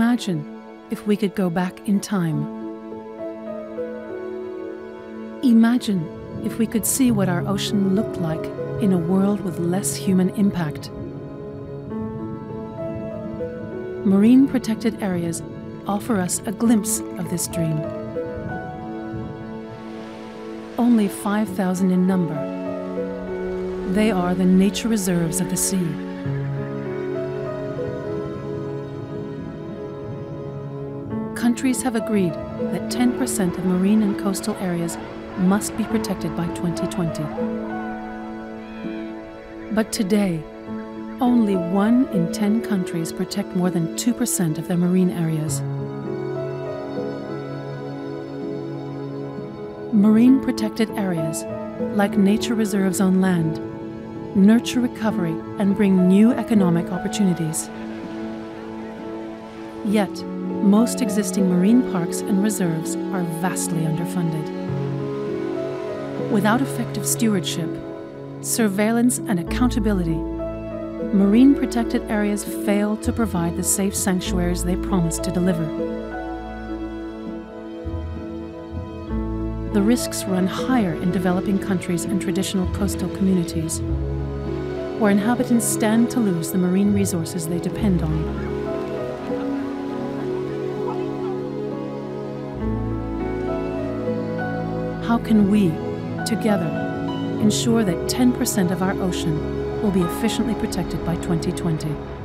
Imagine if we could go back in time. Imagine if we could see what our ocean looked like in a world with less human impact. Marine protected areas offer us a glimpse of this dream. Only 5,000 in number. They are the nature reserves of the sea. Countries have agreed that 10% of marine and coastal areas must be protected by 2020. But today, only 1 in 10 countries protect more than 2% of their marine areas. Marine protected areas, like nature reserves on land, nurture recovery and bring new economic opportunities. Yet, most existing marine parks and reserves are vastly underfunded. Without effective stewardship, surveillance and accountability, marine protected areas fail to provide the safe sanctuaries they promised to deliver. The risks run higher in developing countries and traditional coastal communities, where inhabitants stand to lose the marine resources they depend on. How can we, together, ensure that 10% of our ocean will be efficiently protected by 2020?